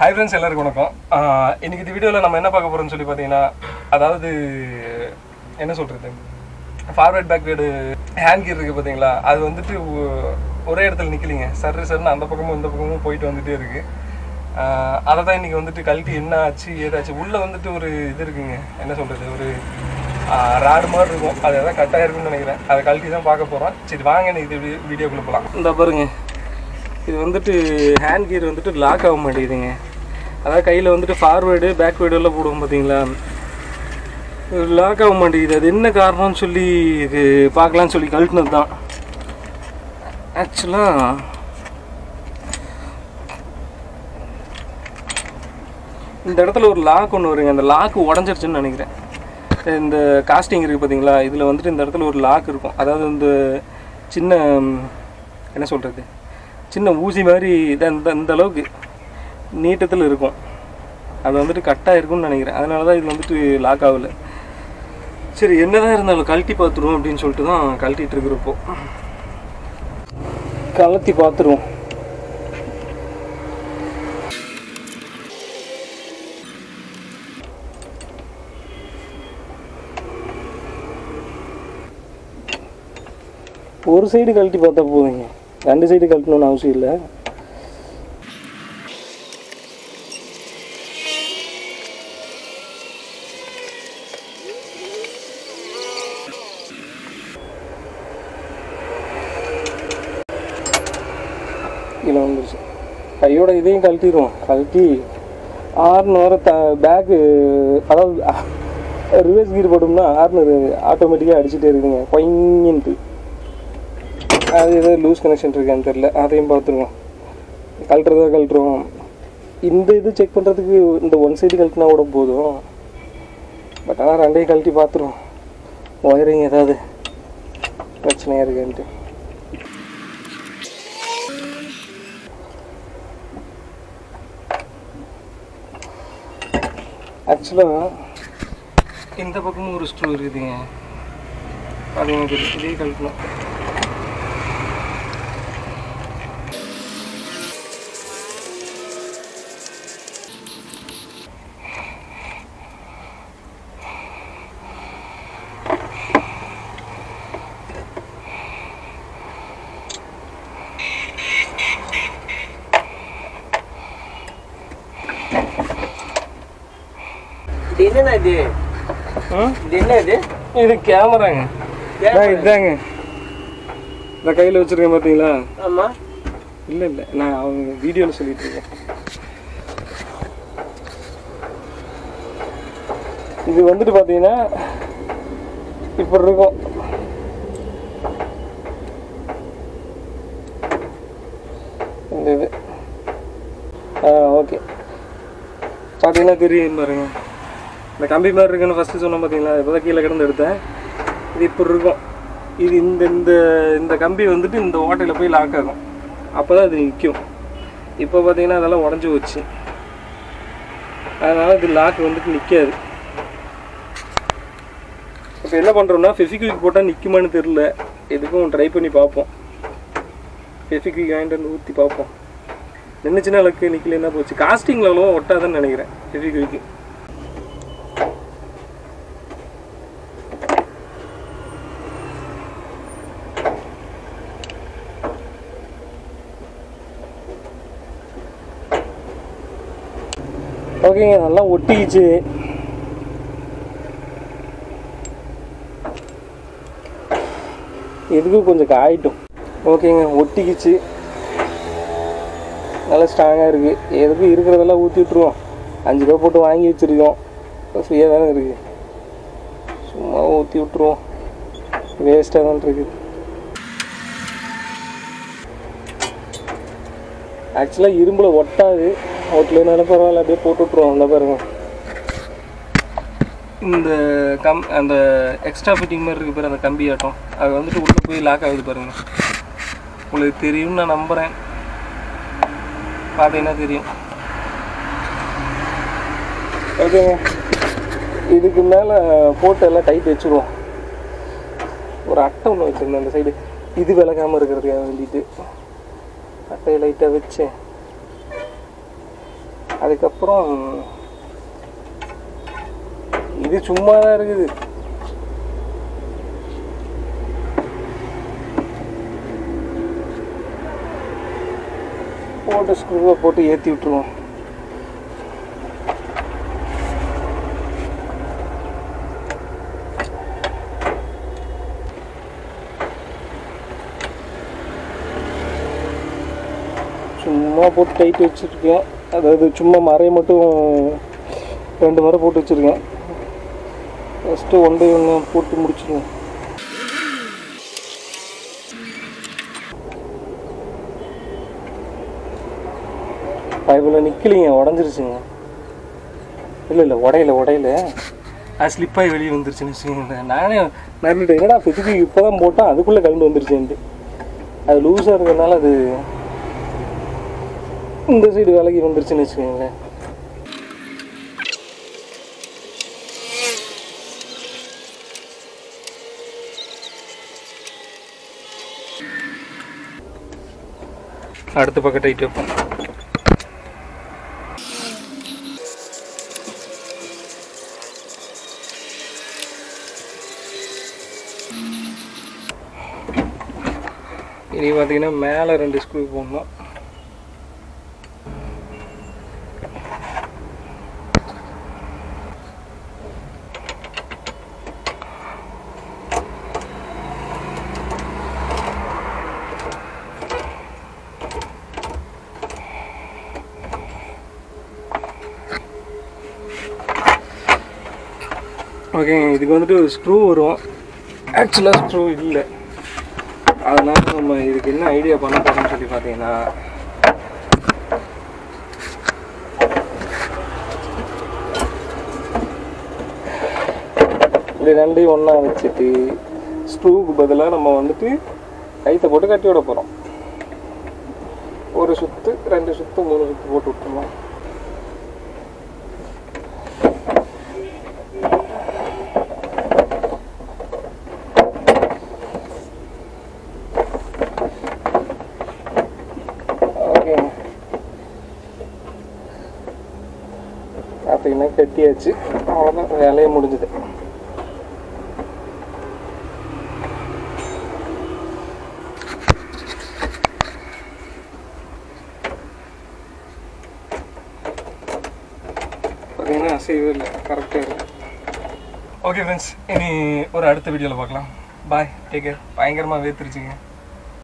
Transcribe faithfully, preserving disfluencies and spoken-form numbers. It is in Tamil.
Hi friends, எல்லாரும் வணக்கம். இன்னைக்கு இந்த வீடியோல நம்ம என்ன பார்க்க போறோம்னு சொல்லி பாத்தீங்கன்னா அதாவது என்ன சொல்றது? ஃபார்வர்ட் பேக்வேர்ட் ஹேண்ட் கியர் இருக்கு பாத்தீங்களா? அது வந்துட்டு ஒரே இடத்துல நிக்கலீங்க. சர் சர்னா அந்த பக்கமும் இந்த பக்கமும் போயிட்டு வந்துட்டே இருக்கு. அத தான் இன்னைக்கு வந்துட்டு கழட்டி என்ன ஆச்சு ஏதாச்சு உள்ள வந்துட்டு ஒரு இது இருக்குங்க. என்ன சொல்றது? ஒரு ராடு மாதிரி இருக்கும். அது ஏதா கட் ஆயிருக்குன்னு நினைக்கிறேன். அத கழட்டி தான் பார்க்க போறோம். சரி வாங்க இன்னைக்கு வீடியோக்குள்ள போலாம். இந்த பாருங்க. இது வந்துட்டு ஹேண்ட் கியர் வந்துட்டு லாக் ஆக மாட்டேங்குதுங்க. அதாவது கையில் வந்துட்டு ஃபார்வேர்டு பேக்வேர்டெல்லாம் போடுவோம் பார்த்தீங்களா, லாக் ஆக மாட்டேங்குது. அது என்ன காரணம்னு சொல்லி இது பார்க்கலான்னு சொல்லி கழட்டினது தான். ஆக்சுவலாக இந்த இடத்துல ஒரு லாக் ஒன்று வருங்க. அந்த லாக் உடஞ்சிருச்சுன்னு நினைக்கிறேன். இந்த காஸ்டிங் இருக்குது பார்த்தீங்களா, இதில் வந்துட்டு இந்த இடத்துல ஒரு லாக் இருக்கும். அதாவது இந்த சின்ன என்ன சொல்கிறது, சின்ன ஊசி மாதிரி இதை இந்த இந்த அளவுக்கு நீட்டத்தில் இருக்கும். அது வந்துட்டு கட்டாக இருக்கும்னு நினைக்கிறேன். அதனால தான் இது வந்துட்டு லாக் ஆகலை. சரி என்னதான் இருந்தாலும் கழட்டி பார்த்துருவோம் அப்படின்னு சொல்லிட்டு தான் கழட்டிகிட்டு இருக்கிறப்போ கழட்டி பார்த்துருவோம். ஒரு சைடு கழட்டி பார்த்தா போதுங்க, ரெண்டு சைடு கழட்டணும்னு அவசியம் இல்லை. இதில் வந்துருச்சு கையோட. இதையும் கழட்டிடுவோம். கழட்டி ஆறுன்னு வர த பேக்கு, அதாவது ரிவர்ஸ் கீர் போட்டோம்னா ஆறுன்னு ஆட்டோமேட்டிக்காக அடிச்சுட்டே இருக்குங்க கொயின்ட்டு. அது ஏதோ லூஸ் கனெக்ஷன் இருக்கான்னு தெரில, அதையும் பார்த்துருவோம். கழட்டுறதா கழட்டுறோம். இந்த இது செக் பண்ணுறதுக்கு இந்த ஒன் சைடு கழட்டினா கூட போதும். பட் ஆனால் ரெண்டையும் கழட்டி பார்த்துருவோம் ஒயரிங் ஏதாவது பிரச்சனையாக இருக்கான்ட்டு. ஆக்சுவலாக இந்த பக்கமும் ஒரு ஸ்க்ரூ இருக்குதுங்க, அது எனக்கு இதே கழட்டணும். என்னண்ணா இது? என்ன இது? இது கேமராங்க. இதுதாங்க இந்த கையில் வச்சுருக்கேன் பார்த்தீங்களா? ஆமாம். இல்லை இல்லை நான் அவங்க வீடியோவில் சொல்லிட்டு இருக்கேன். இது வந்துட்டு பார்த்தீங்கன்னா இப்போ இருக்கும். இந்த இது ஆ ஓகே பார்த்தீங்கன்னா தெரியும் பாருங்க. இந்த கம்பி மாதிரி இருக்குன்னு ஃபஸ்ட்டு சொன்னோம் பார்த்தீங்களா, இப்போ தான் கீழே கிடந்து எடுத்தேன். இது இப்படி இருக்கும். இது இந்த இந்த இந்த கம்பி வந்துட்டு இந்த ஓட்டையில் போய் லாக் ஆகும். அப்போ தான் அது நிற்கும். இப்போ பார்த்தீங்கன்னா அதெல்லாம் உடஞ்சி போச்சு. அதனால் இது லாக் வந்துட்டு நிற்காது. இப்போ என்ன பண்ணுறோம்னா ஃபெவிக்விக் போட்டால் நிற்குமான்னு தெரில. எதுக்கும் ட்ரை பண்ணி பார்ப்போம். ஃபெவிக்விக் வாங்கிட்டு வந்து ஊற்றி பார்ப்போம். நின்றுச்சுன்னா அளவுக்கு நிற்கலன்னா போச்சு. காஸ்டிங்லலாம் ஒட்டாதுன்னு நினைக்கிறேன் ஃபெவிக்விக்கு. ஓகேங்க நல்லா ஒட்டிக்கிச்சு. எதுக்கும் கொஞ்சம் காயிட்டும். ஓகேங்க ஒட்டிக்கிச்சு, நல்லா ஸ்ட்ராங்காக இருக்குது. எதுக்கும் இருக்கிறதெல்லாம் ஊற்றி விட்டுருவோம். அஞ்சு ரூபா போட்டு வாங்கி வச்சுருக்கோம், ஃப்ரீயாக தானே இருக்குது. சும்மா ஊற்றி விட்டுருவோம், வேஸ்ட்டாக தான் இருக்குது. ஆக்சுவலாக இரும்பில் ஒட்டாது, ஓட்டலனாலும் பரவாயில்ல அப்படியே போட்டு விட்ருவோம். அந்த பாருங்க இந்த கம் அந்த எக்ஸ்ட்ரா ஃபிட்டிங் மாதிரி இருக்குது பாரு, அந்த கம்பி ஆட்டம் அது வந்துட்டு உள்ளே போய் லாக் ஆகுது பாருங்க. உங்களுக்கு தெரியும்னு நான் நம்புகிறேன், பார்த்தீங்கன்னா தெரியும். ஓகேங்க இதுக்கு மேலே போட்டு எல்லாம் டைட் வச்சுருவோம். ஒரு அட்டை ஒன்று வச்சுருந்தேன் அந்த சைடு, இது விலகாமல் இருக்கிறதுக்காக வேண்டிட்டு அட்டையை லைட்டாக வச்சேன். அதுக்கப்புறம் இது சும்மா தான் இருக்குது. போட்டு ஸ்க்ரூவை போட்டு ஏற்றி விட்டுருவோம். சும்மா போட்டு டைட்டு வச்சுருக்கேன். அதாவது சும்மா மறையை மட்டும் ரெண்டு முறை போட்டு வச்சுருக்கேன். ஃபஸ்ட்டு ஒன் பை ஒன்று போட்டு முடிச்சிடுவோம். பைபிளில் நிற்கலைங்க, உடஞ்சிருச்சுங்க. இல்லை இல்லை உடையில உடையில அது ஸ்லிப்பாகி வெளியே வந்துருச்சுன்னு வச்சுக்கோங்களேன். நானே நான் என்னடா ஃபிசிக்கு இப்போ தான் போட்டோம், அதுக்குள்ளே கலந்து வந்துருச்சுன்ட்டு. அது லூஸாக இருக்கிறதுனால அது இந்த சைடு விலகி வந்துருச்சுன்னு வச்சுக்கோங்களேன். அடுத்த பக்கம் டைட்டு வைப்போம். இனி பார்த்தீங்கன்னா மேலே ரெண்டு ஸ்க்ரூ போடணும். ஓகேங்க, இதுக்கு வந்துட்டு ஒரு ஸ்க்ரூ வரும். ஆக்சுவலாக ஸ்க்ரூ இல்லை, அதனால நம்ம இதுக்கு என்ன ஐடியா பண்ண போகிறோம்னு சொல்லி பார்த்தீங்கன்னா, இது ரெண்டையும் ஒன்றா வச்சுட்டு ஸ்க்ரூவுக்கு பதிலாக நம்ம வந்துட்டு கைத்தை போட்டு கட்டி விட போகிறோம். ஒரு சுற்று ரெண்டு சுற்று மூணு சுற்று போட்டு விட்டுருவோம். பார்த்தீங்கன்னா கட்டியாச்சு, அவ்வளோதான், வேலையே முடிஞ்சுது. பார்த்தீங்கன்னா அசைவே இல்லை, கரெக்டாக இருக்குது. ஓகே ஃப்ரெண்ட்ஸ், இனி ஒரு அடுத்த வீடியோவில் பார்க்கலாம். Bye, take care. பயங்கரமாக வேர்த்துருச்சுங்க.